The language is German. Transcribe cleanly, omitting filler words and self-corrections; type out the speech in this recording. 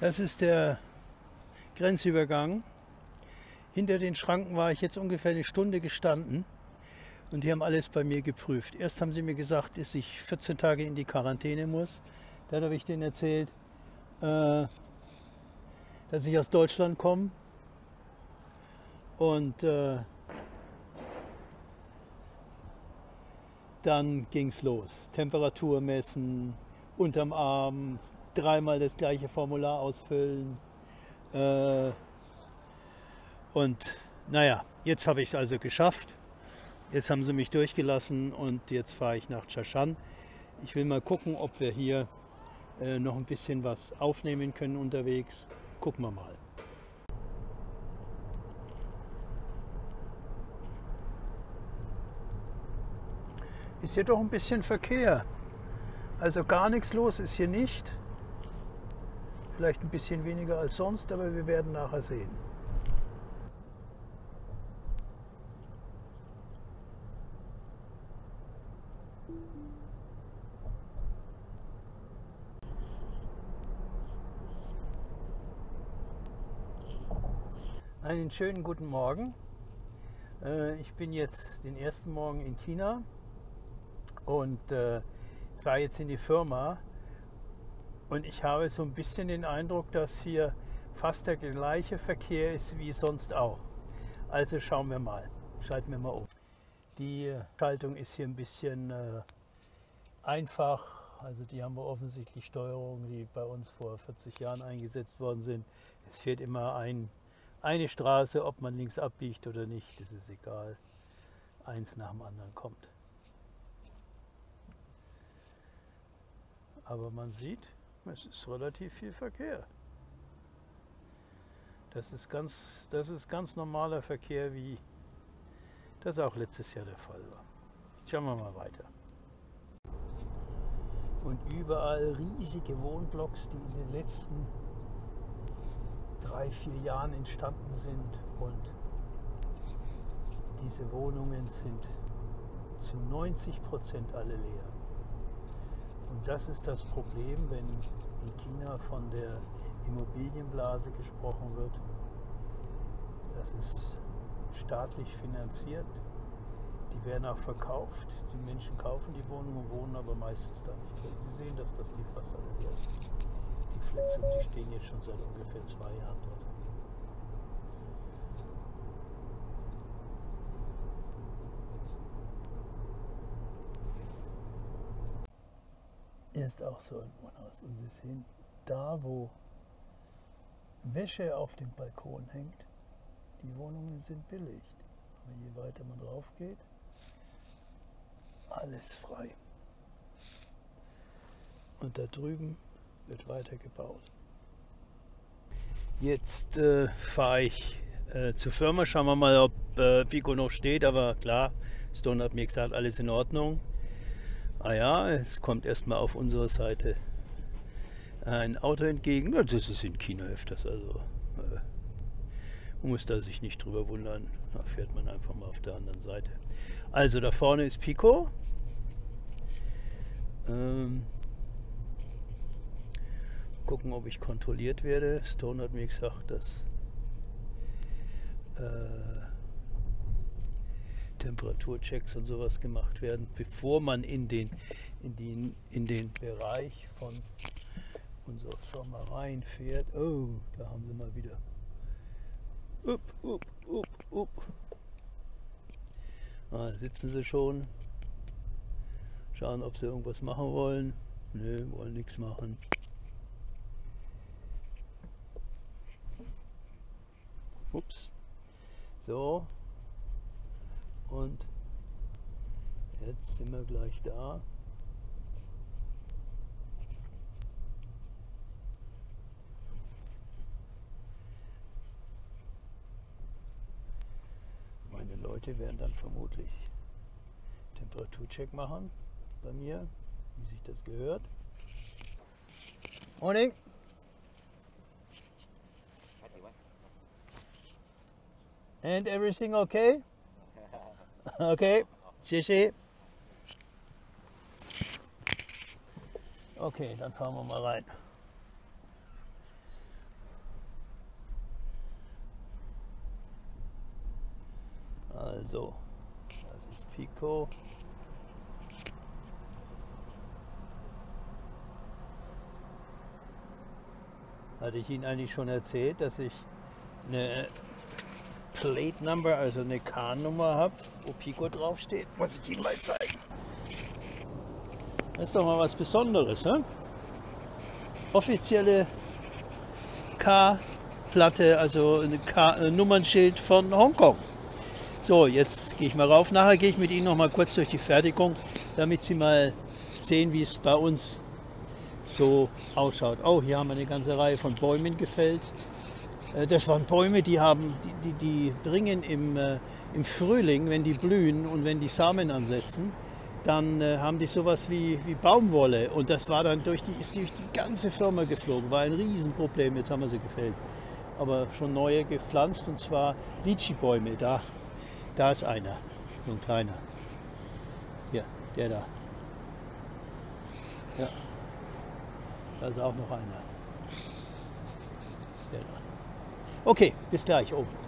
Das ist der Grenzübergang. Hinter den Schranken war ich jetzt ungefähr eine Stunde gestanden und die haben alles bei mir geprüft. Erst haben sie mir gesagt, dass ich 14 Tage in die Quarantäne muss. Dann habe ich denen erzählt, dass ich aus Deutschland komme und dann ging es los. Temperatur messen, unterm Arm, dreimal das gleiche Formular ausfüllen und naja, jetzt habe ich es also geschafft. Jetzt haben sie mich durchgelassen und jetzt fahre ich nach Chashan. Ich will mal gucken, ob wir hier noch ein bisschen was aufnehmen können unterwegs. Gucken wir mal. Ist hier doch ein bisschen Verkehr. Also gar nichts los ist hier nicht. Vielleicht ein bisschen weniger als sonst, aber wir werden nachher sehen. Einen schönen guten Morgen. Ich bin jetzt den ersten Morgen in China und fahre jetzt in die Firma. Und ich habe so ein bisschen den Eindruck, dass hier fast der gleiche Verkehr ist wie sonst auch. Also schauen wir mal, schalten wir mal um. Die Schaltung ist hier ein bisschen einfach. Also die haben wir offensichtlich Steuerungen, die bei uns vor 40 Jahren eingesetzt worden sind. Es fehlt immer eine Straße, ob man links abbiegt oder nicht, das ist egal. Eins nach dem anderen kommt. Aber man sieht, es ist relativ viel Verkehr. Das ist ganz normaler Verkehr, wie das auch letztes Jahr der Fall war. Schauen wir mal weiter. Und überall riesige Wohnblocks, die in den letzten 3-4 Jahren entstanden sind. Und diese Wohnungen sind zu 90% alle leer. Und das ist das Problem, wenn in China von der Immobilienblase gesprochen wird. Das ist staatlich finanziert. Die werden auch verkauft. Die Menschen kaufen die Wohnung und wohnen aber meistens da nicht drin. Sie sehen, dass das die Fassade ist. Die Flex, die stehen jetzt schon seit ungefähr 2 Jahren dort. Hier ist auch so ein Wohnhaus und Sie sehen, da wo Wäsche auf dem Balkon hängt, die Wohnungen sind belegt. Aber je weiter man rauf geht, alles frei. Und da drüben wird weiter gebaut. Jetzt fahre ich zur Firma, schauen wir mal, ob PIKO noch steht, aber klar, Stone hat mir gesagt, alles in Ordnung. Ah ja, es kommt erstmal auf unserer Seite ein Auto entgegen. Das ist in China öfters, also man muss da sich nicht drüber wundern. Da fährt man einfach mal auf der anderen Seite. Also da vorne ist PIKO. Gucken, ob ich kontrolliert werde. Stone hat mir gesagt, dass Temperaturchecks und sowas gemacht werden, bevor man in den Bereich von unserer Firma reinfährt. Oh, da haben sie mal wieder Da sitzen sie schon, schauen, ob sie irgendwas machen wollen. Nö, wollen nichts machen. Ups. So. Und jetzt sind wir gleich da. Meine Leute werden dann vermutlich Temperaturcheck machen bei mir, wie sich das gehört. Morning! And everything okay? Okay, tschüssi. Okay, dann fahren wir mal rein. Also, das ist PIKO. Hatte ich Ihnen eigentlich schon erzählt, dass ich eine Plate Number, also eine K-Nummer habe, wo PIKO draufsteht? Muss ich Ihnen mal zeigen. Das ist doch mal was Besonderes, ne? Offizielle K-Platte, also ein Nummernschild von Hongkong. So, jetzt gehe ich mal rauf. Nachher gehe ich mit Ihnen noch mal kurz durch die Fertigung, damit Sie mal sehen, wie es bei uns so ausschaut. Oh, hier haben wir eine ganze Reihe von Bäumen gefällt. Das waren Bäume, die bringen im Frühling, wenn die blühen und wenn die Samen ansetzen, dann haben die sowas wie Baumwolle. Und das war dann ist durch die ganze Firma geflogen. War ein Riesenproblem. Jetzt haben wir sie gefällt. Aber schon neue gepflanzt, und zwar Litchi-Bäume. Da ist einer, so ein kleiner. Hier, der da. Ja. Da ist auch noch einer. Der da. Okay, bis gleich oben.